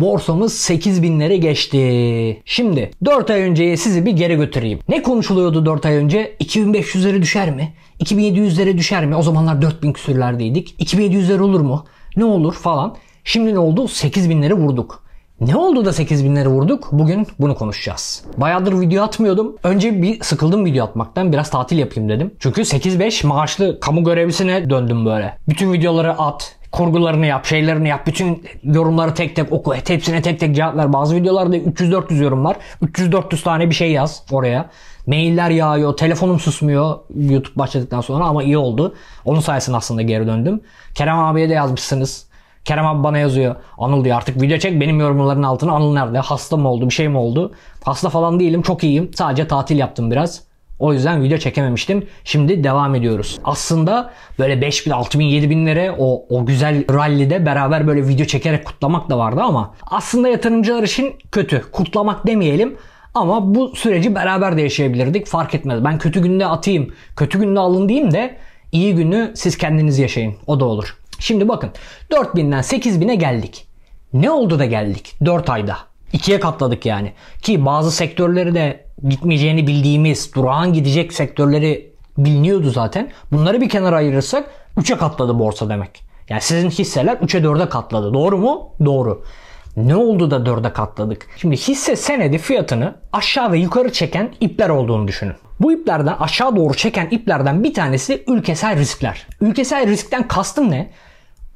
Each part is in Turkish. borsamız 8.000'lere geçti. Şimdi 4 ay önceye sizi bir geri götüreyim. Ne konuşuluyordu 4 ay önce? 2500'lere düşer mi? 2700'lere düşer mi? O zamanlar 4000 küsürlerdeydik. 2700'ler olur mu? Ne olur falan. Şimdi ne oldu? 8.000'lere vurduk. Ne oldu da 8.000'lere vurduk? Bugün bunu konuşacağız. Bayağıdır video atmıyordum. Önce bir sıkıldım video atmaktan. Biraz tatil yapayım dedim. Çünkü 8-5 maaşlı kamu görevlisine döndüm böyle. Bütün videoları at. Kurgularını yap, şeylerini yap. Bütün yorumları tek tek oku. Hepsine tek tek cevap ver. Bazı videolarda 300-400 yorum var. 300-400 tane bir şey yaz oraya. Mailler yağıyor. Telefonum susmuyor YouTube başladıktan sonra ama iyi oldu. Onun sayesinde aslında geri döndüm. Kerem abiye de yazmışsınız. Kerem abi bana yazıyor. Anıl diyor artık video çek benim yorumların altına. Anıl nerede? Hasta mı oldu? Bir şey mi oldu? Hasta falan değilim. Çok iyiyim. Sadece tatil yaptım biraz. O yüzden video çekememiştim. Şimdi devam ediyoruz. Aslında böyle 5000, 6000, 7000'lere o güzel rallide beraber böyle video çekerek kutlamak da vardı ama aslında yatırımcılar için kötü. Kutlamak demeyelim ama bu süreci beraber de yaşayabilirdik. Fark etmez. Ben kötü günde atayım, kötü günde alın diyeyim de iyi günü siz kendiniz yaşayın. O da olur. Şimdi bakın 4000'den 8000'e geldik. Ne oldu da geldik? 4 ayda. 2'ye katladık yani. Ki bazı sektörleri de gitmeyeceğini bildiğimiz, durağan gidecek sektörleri biliniyordu zaten. Bunları bir kenara ayırırsak 3'e katladı borsa demek. Yani sizin hisseler 3'e 4'e katladı. Doğru mu? Doğru. Ne oldu da 4'e katladık? Şimdi hisse senedi fiyatını aşağı ve yukarı çeken ipler olduğunu düşünün. Bu iplerden aşağı doğru çeken iplerden bir tanesi ülkesel riskler. Ülkesel riskten kastım ne?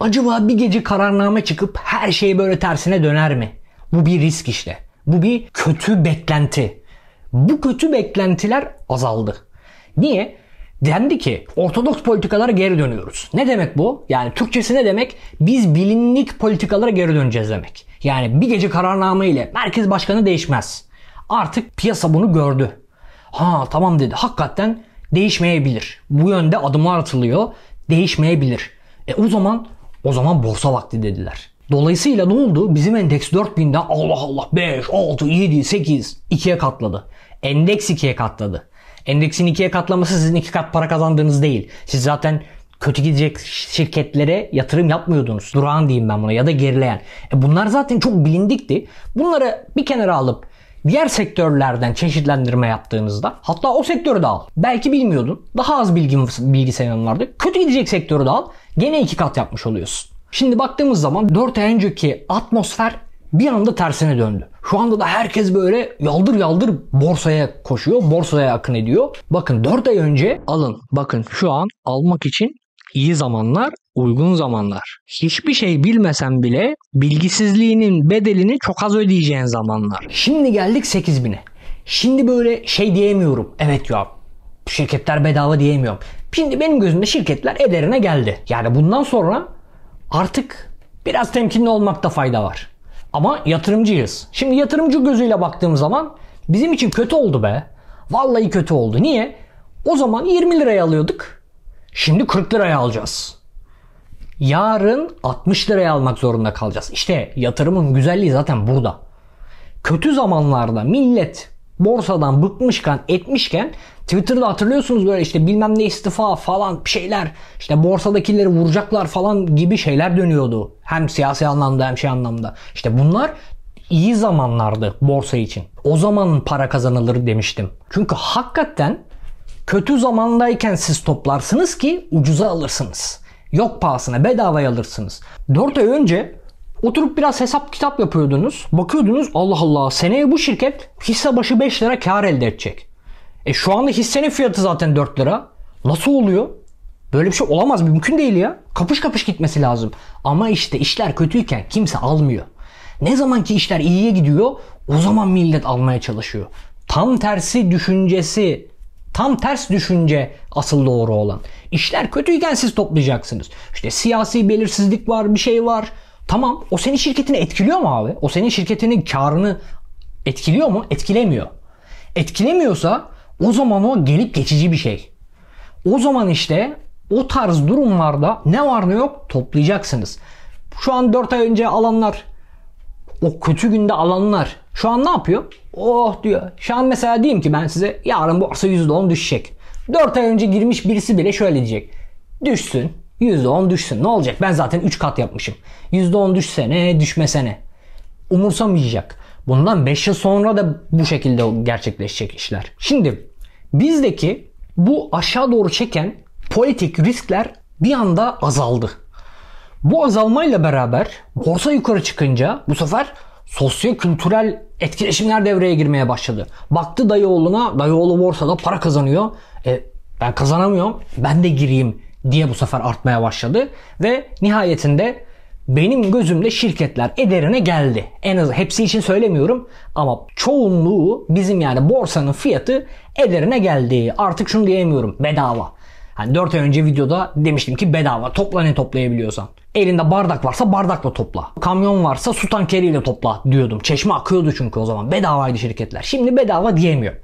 Acaba bir gece kararname çıkıp her şey böyle tersine döner mi? Bu bir risk işte. Bu bir kötü beklenti. Bu kötü beklentiler azaldı. Niye? Dendi ki ortodoks politikalara geri dönüyoruz. Ne demek bu? Yani Türkçesi ne demek? Biz bilinlik politikalara geri döneceğiz demek. Yani bir gece kararname ile merkez başkanı değişmez. Artık piyasa bunu gördü. Ha tamam dedi. Hakikaten değişmeyebilir. Bu yönde adımlar atılıyor. Değişmeyebilir. O zaman borsa vakti dediler. Dolayısıyla ne oldu? Bizim endeks 4000'den Allah Allah 5, 6, 7, 8, 2'ye katladı. Endeks 2'ye katladı. Endeksin 2'ye katlaması sizin 2 kat para kazandığınız değil. Siz zaten kötü gidecek şirketlere yatırım yapmıyordunuz. Durağan diyeyim ben buna ya da gerileyen. Bunlar zaten çok bilindikti. Bunları bir kenara alıp diğer sektörlerden çeşitlendirme yaptığınızda hatta o sektörü de al. Belki bilmiyordun. Daha az bilgi senin vardı. Kötü gidecek sektörü de al. Gene 2 kat yapmış oluyorsun. Şimdi baktığımız zaman 4 ay önceki atmosfer bir anda tersine döndü. Şu anda da herkes böyle yaldır yaldır borsaya koşuyor. Borsaya akın ediyor. Bakın 4 ay önce alın. Bakın şu an almak için iyi zamanlar, uygun zamanlar. Hiçbir şey bilmesen bile bilgisizliğinin bedelini çok az ödeyeceğin zamanlar. Şimdi geldik 8000'e. Şimdi böyle şey diyemiyorum. Evet ya şirketler bedava diyemiyorum. Şimdi benim gözümde şirketler ederine geldi. Yani bundan sonra artık biraz temkinli olmakta fayda var. Ama yatırımcıyız. Şimdi yatırımcı gözüyle baktığım zaman bizim için kötü oldu be. Vallahi kötü oldu. Niye? O zaman 20 liraya alıyorduk. Şimdi 40 liraya alacağız. Yarın 60 liraya almak zorunda kalacağız. İşte yatırımın güzelliği zaten burada. Kötü zamanlarda millet borsadan bıkmışken, etmişken Twitter'da hatırlıyorsunuz böyle işte bilmem ne istifa falan şeyler, işte borsadakileri vuracaklar falan gibi şeyler dönüyordu. Hem siyasi anlamda hem şey anlamda. İşte bunlar iyi zamanlardı borsa için. O zaman para kazanılır demiştim. Çünkü hakikaten kötü zamandayken siz toplarsınız ki ucuza alırsınız. Yok pahasına bedavaya alırsınız. 4 ay önce oturup biraz hesap kitap yapıyordunuz. Bakıyordunuz Allah Allah seneye bu şirket hisse başı 5 lira kar elde edecek. Şu anda hissenin fiyatı zaten 4 lira. Nasıl oluyor? Böyle bir şey olamaz. Mümkün değil ya. Kapış kapış gitmesi lazım. Ama işte işler kötüyken kimse almıyor. Ne zaman ki işler iyiye gidiyor o zaman millet almaya çalışıyor. Tam ters düşünce asıl doğru olan. İşler kötüyken siz toplayacaksınız. İşte siyasi belirsizlik var, bir şey var. Tamam, o senin şirketini etkiliyor mu abi? O senin şirketinin karını etkiliyor mu? Etkilemiyor. Etkilemiyorsa o zaman o gelip geçici bir şey. O zaman işte o tarz durumlarda ne var ne yok toplayacaksınız. Şu an 4 ay önce alanlar, o kötü günde alanlar şu an ne yapıyor? Oh diyor. Şu an mesela diyeyim ki ben size yarın borsa %10 düşecek. 4 ay önce girmiş birisi bile şöyle diyecek. Düşsün. %10 düşsün. Ne olacak? Ben zaten 3 kat yapmışım. %10 düşsene, düşmesene. umursamayacak. Bundan 5 yıl sonra da bu şekilde gerçekleşecek işler. Şimdi bizdeki bu aşağı doğru çeken politik riskler bir anda azaldı. Bu azalmayla beraber borsa yukarı çıkınca bu sefer sosyo-kültürel etkileşimler devreye girmeye başladı. Baktı dayıoğluna, dayıoğlu borsada para kazanıyor. Ben kazanamıyorum, ben de gireyim diye bu sefer artmaya başladı. Ve nihayetinde benim gözümde şirketler ederine geldi. En az hepsi için söylemiyorum ama çoğunluğu bizim, yani borsanın fiyatı ederine geldi. Artık şunu diyemiyorum, bedava. Hani 4 ay önce videoda demiştim ki bedava topla, ne toplayabiliyorsan. Elinde bardak varsa bardakla topla. Kamyon varsa su tankeriyle topla diyordum. Çeşme akıyordu çünkü o zaman. Bedavaydı şirketler. Şimdi bedava diyemiyorum.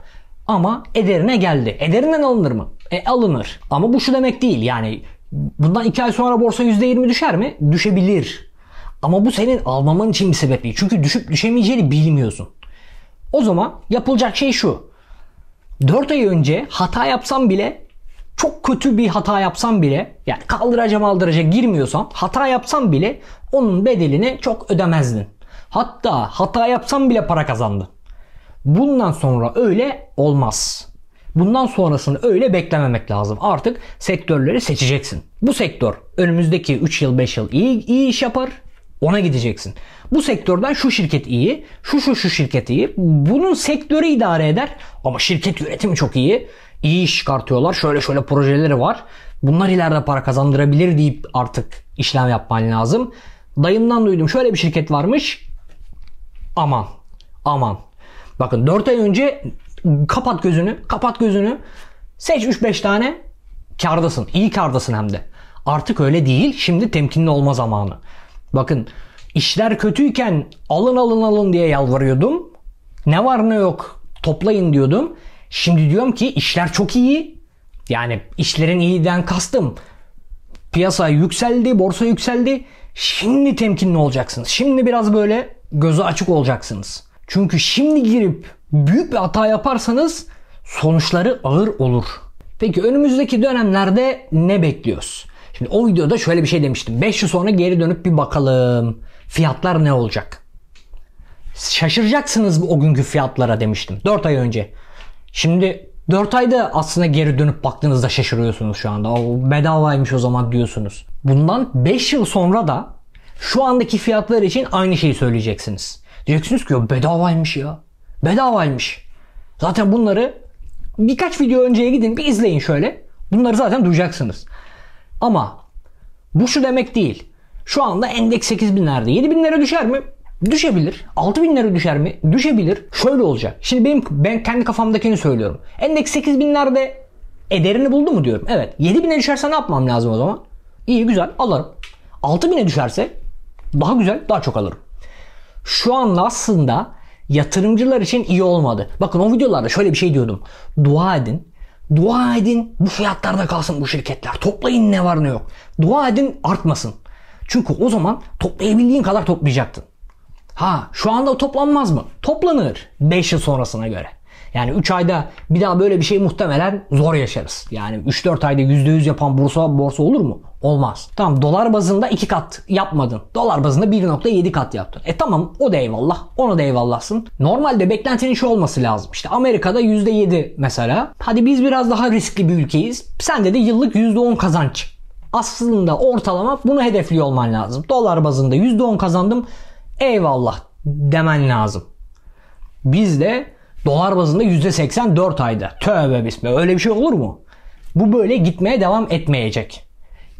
Ama ederine geldi. Ederinden alınır mı? Alınır. Ama bu şu demek değil. Yani bundan 2 ay sonra borsa %20 düşer mi? Düşebilir. Ama bu senin almaman için bir sebep değil. Çünkü düşüp düşemeyeceğini bilmiyorsun. O zaman yapılacak şey şu. 4 ay önce hata yapsam bile, çok kötü bir hata yapsam bile, yani kaldıraca girmiyorsan, hata yapsam bile onun bedelini çok ödemezdin. Hatta hata yapsam bile para kazandın. Bundan sonra öyle olmaz. Bundan sonrasını öyle beklememek lazım. Artık sektörleri seçeceksin. Bu sektör önümüzdeki 3 yıl 5 yıl iyi iş yapar, ona gideceksin. Bu sektörden şu şirket iyi, şu şirket iyi. Bunun sektörü idare eder ama şirket yönetimi çok iyi. İyi iş çıkartıyorlar. Şöyle şöyle projeleri var. Bunlar ileride para kazandırabilir deyip artık işlem yapman lazım. Dayımdan duydum şöyle bir şirket varmış. Aman. Aman. Bakın 4 ay önce kapat gözünü. Kapat gözünü. Seç 3-5 tane. Kârdasın. İyi kârdasın hem de. Artık öyle değil. Şimdi temkinli olma zamanı. Bakın işler kötüyken alın alın alın diye yalvarıyordum. Ne var ne yok toplayın diyordum. Şimdi diyorum ki işler çok iyi. Yani işlerin iyiden kastım, piyasa yükseldi, borsa yükseldi. Şimdi temkinli olacaksınız. Şimdi biraz böyle gözü açık olacaksınız. Çünkü şimdi girip büyük bir hata yaparsanız sonuçları ağır olur. Peki önümüzdeki dönemlerde ne bekliyoruz? Şimdi o videoda şöyle bir şey demiştim. 5 yıl sonra geri dönüp bir bakalım. Fiyatlar ne olacak? Şaşıracaksınız o günkü fiyatlara demiştim. 4 ay önce. Şimdi 4 ayda aslında geri dönüp baktığınızda şaşırıyorsunuz şu anda. O bedavaymış o zaman diyorsunuz. Bundan 5 yıl sonra da şu andaki fiyatlar için aynı şeyi söyleyeceksiniz. Diyeceksiniz ki ya bedavaymış ya. Bedavaymış. Zaten bunları birkaç video önceye gidin bir izleyin şöyle. Bunları zaten duyacaksınız. Ama bu şu demek değil. Şu anda endeks 8.000'lerde. 7.000'lere düşer mi? Düşebilir. 6.000'lere düşer mi? Düşebilir. Şöyle olacak. Şimdi ben kendi kafamdakini söylüyorum. Endeks 8.000'lerde ederini buldu mu diyorum. Evet. 7.000'e düşerse ne yapmam lazım o zaman? İyi güzel alırım. 6.000'e düşerse daha güzel, daha çok alırım. Şu anda aslında yatırımcılar için iyi olmadı. Bakın o videolarda şöyle bir şey diyordum. Dua edin. Dua edin bu fiyatlarda kalsın bu şirketler. Toplayın ne var ne yok. Dua edin artmasın. Çünkü o zaman toplayabildiğin kadar toplayacaktın. Ha şu anda toplanmaz mı? Toplanır 5 yıl sonrasına göre. Yani 3 ayda bir daha böyle bir şey muhtemelen zor yaşarız. Yani 3-4 ayda %100 yapan borsa olur mu? Olmaz. Tamam dolar bazında 2 kat yapmadın. Dolar bazında 1.7 kat yaptın. Tamam o da eyvallah. Ona da eyvallahsın. Normalde beklentinin şu olması lazım. İşte Amerika'da %7 mesela. Hadi biz biraz daha riskli bir ülkeyiz. Sende de yıllık %10 kazanç. Aslında ortalama bunu hedefliyor olman lazım. Dolar bazında %10 kazandım. Eyvallah demen lazım. Bizde dolar bazında %84 ayda. Tövbe bismillah. Öyle bir şey olur mu? Bu böyle gitmeye devam etmeyecek.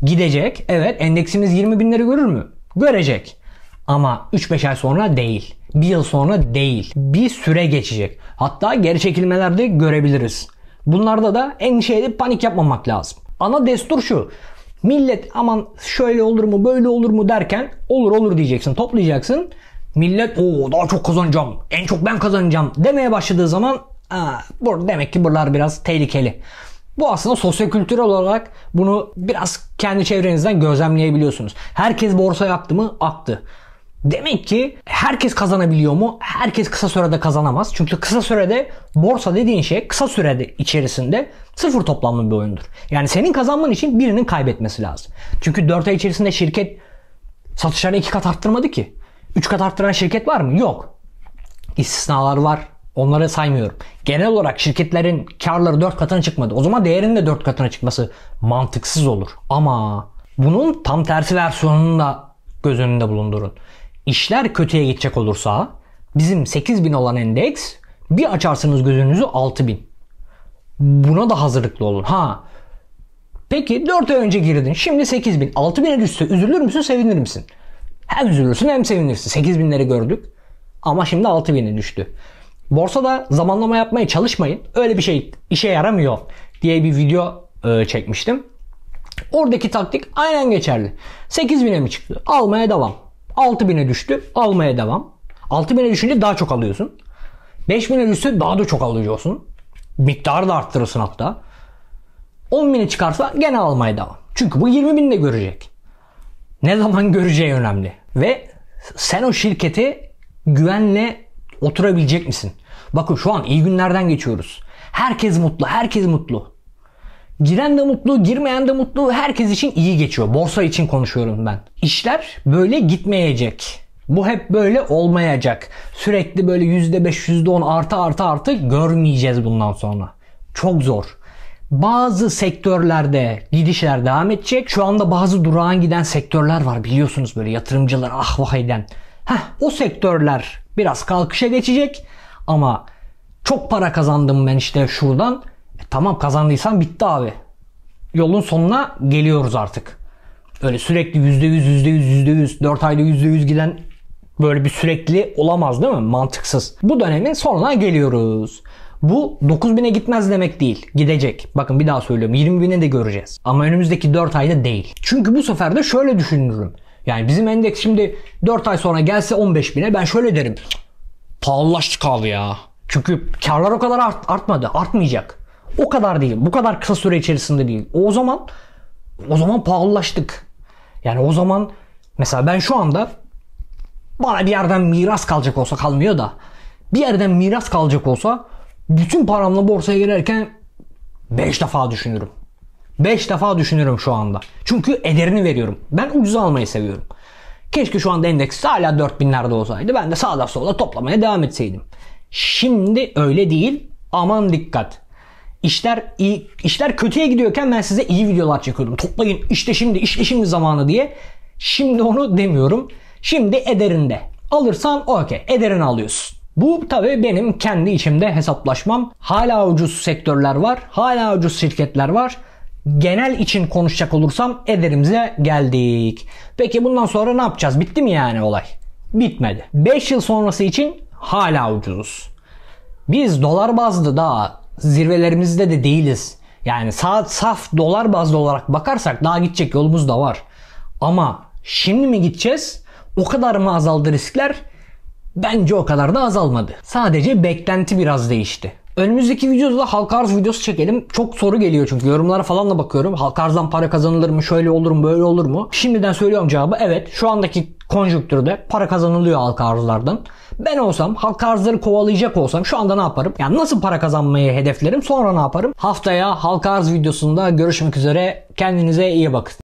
Gidecek. Evet endeksimiz 20.000'leri görür mü? Görecek. Ama 3-5 ay sonra değil. 1 yıl sonra değil. Bir süre geçecek. Hatta geri çekilmelerde görebiliriz. Bunlarda da endişe edip panik yapmamak lazım. Ana destur şu. Millet aman şöyle olur mu böyle olur mu derken olur olur diyeceksin, toplayacaksın. Millet o daha çok kazanacağım, en çok ben kazanacağım demeye başladığı zaman demek ki buralar biraz tehlikeli. Bu aslında sosyokültürel olarak bunu biraz kendi çevrenizden gözlemleyebiliyorsunuz. Herkes borsaya aktı mı? Aktı. Demek ki herkes kazanabiliyor mu? Herkes kısa sürede kazanamaz. Çünkü kısa sürede borsa dediğin şey kısa sürede içerisinde sıfır toplamlı bir oyundur. Yani senin kazanman için birinin kaybetmesi lazım. Çünkü 4 ay içerisinde şirket satışlarını 2 kat arttırmadı ki. 3 kat arttıran şirket var mı? Yok. İstisnalar var. Onları saymıyorum. Genel olarak şirketlerin karları 4 katına çıkmadı. O zaman değerinin de 4 katına çıkması mantıksız olur. Ama bunun tam tersi versiyonunu da göz önünde bulundurun. İşler kötüye gidecek olursa bizim 8000 olan endeks bir açarsınız gözünüzü 6000. Buna da hazırlıklı olun. Ha. Peki 4 ay önce girdin. Şimdi 8000. 6000'e düşse üzülür müsün, sevinir misin? Hem üzülürsün hem sevinirsin. 8000'leri gördük. Ama şimdi 6000'e düştü. Borsada zamanlama yapmaya çalışmayın. Öyle bir şey işe yaramıyor diye bir video çekmiştim. Oradaki taktik aynen geçerli. 8000'e mi çıktı? Almaya devam. 6000'e düştü. Almaya devam. 6000'e düşünce daha çok alıyorsun. 5000'e düşse daha da çok alıyorsun. Miktarı da arttırırsın hatta. 10.000'e çıkarsa gene almaya devam. Çünkü bu 20.000'i de görecek. Ne zaman göreceği önemli. Ve sen o şirkete güvenle oturabilecek misin? Bakın şu an iyi günlerden geçiyoruz. Herkes mutlu, herkes mutlu. Giren de mutlu, girmeyen de mutlu. Herkes için iyi geçiyor. Borsa için konuşuyorum ben. İşler böyle gitmeyecek. Bu hep böyle olmayacak. Sürekli böyle %5, %10 artı görmeyeceğiz bundan sonra. Çok zor. Bazı sektörlerde gidişler devam edecek. Şu anda bazı durağan giden sektörler var biliyorsunuz, böyle yatırımcılar ah vah eden. O sektörler biraz kalkışa geçecek ama çok para kazandım ben işte şuradan. Tamam, kazandıysan bitti abi. Yolun sonuna geliyoruz artık. Öyle sürekli %100, 4 ayda %100 giden böyle bir sürekli olamaz değil mi? Mantıksız. Bu dönemin sonuna geliyoruz. Bu 9000'e gitmez demek değil. Gidecek. Bakın bir daha söylüyorum. 20.000'e de göreceğiz. Ama önümüzdeki 4 ayda değil. Çünkü bu sefer de şöyle düşünürüm. Yani bizim endeks şimdi 4 ay sonra gelse 15.000'e ben şöyle derim. Pahalılaştı kaldı ya. Çünkü karlar o kadar artmadı. Artmayacak. O kadar değil. Bu kadar kısa süre içerisinde değil. O zaman pahalılaştık. Yani o zaman mesela ben şu anda bana bir yerden miras kalacak olsa, kalmıyor da bir yerden miras kalacak olsa bütün paramla borsaya girerken 5 defa düşünürüm. 5 defa düşünürüm şu anda. Çünkü ederini veriyorum. Ben ucuza almayı seviyorum. Keşke şu anda endeks hala 4000'lerde olsaydı. Ben de sağda solda toplamaya devam etseydim. Şimdi öyle değil. Aman dikkat. İşler kötüye gidiyorken ben size iyi videolar çekiyordum. Toplayın işte şimdi zamanı diye. Şimdi onu demiyorum. Şimdi ederinde. Alırsan okey. Ederini alıyorsun. Bu tabii benim kendi içimde hesaplaşmam. Hala ucuz sektörler var. Hala ucuz şirketler var. Genel için konuşacak olursam ederimize geldik. Peki bundan sonra ne yapacağız? Bitti mi yani olay? Bitmedi. 5 yıl sonrası için hala ucuzuz. Biz dolar bazlı daha zirvelerimizde de değiliz. Yani saf dolar bazlı olarak bakarsak daha gidecek yolumuz da var. Ama şimdi mi gideceğiz? O kadar mı azaldı riskler? Bence o kadar da azalmadı. Sadece beklenti biraz değişti. Önümüzdeki videoda halka arz videosu çekelim. Çok soru geliyor çünkü yorumlara falan da bakıyorum. Halka arzdan para kazanılır mı? Şöyle olur mu? Böyle olur mu? Şimdiden söylüyorum cevabı. Evet, şu andaki konjüktürde para kazanılıyor halka arzlardan. Ben olsam, halka arzları kovalayacak olsam şu anda ne yaparım? Yani nasıl para kazanmayı hedeflerim? Sonra ne yaparım? Haftaya halka arz videosunda görüşmek üzere. Kendinize iyi bakın.